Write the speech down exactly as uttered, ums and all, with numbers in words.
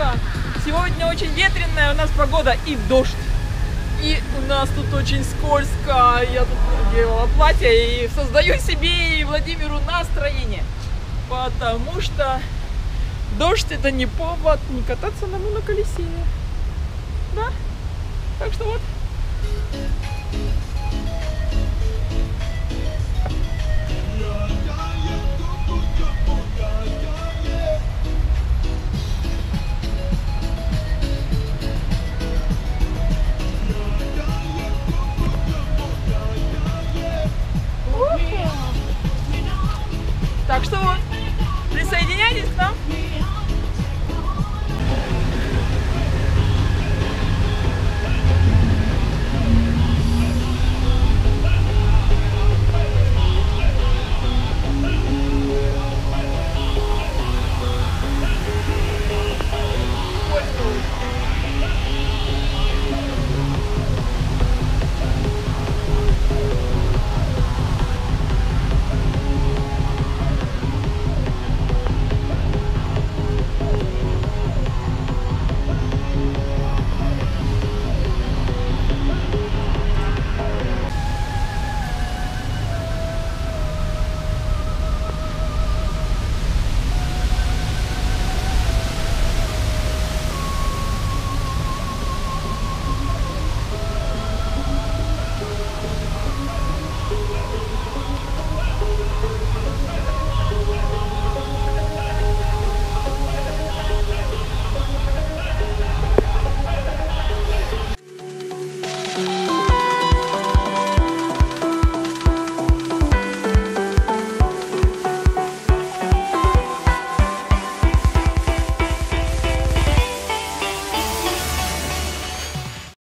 солнышко. Сегодня очень ветреная у нас погода и дождь. И у нас тут очень скользко. Я тут делала платье и создаю себе и Владимиру настроение. Потому что дождь — это не повод не кататься на моноколесе. Да? Так что вот. Так что вот, присоединяйтесь к нам.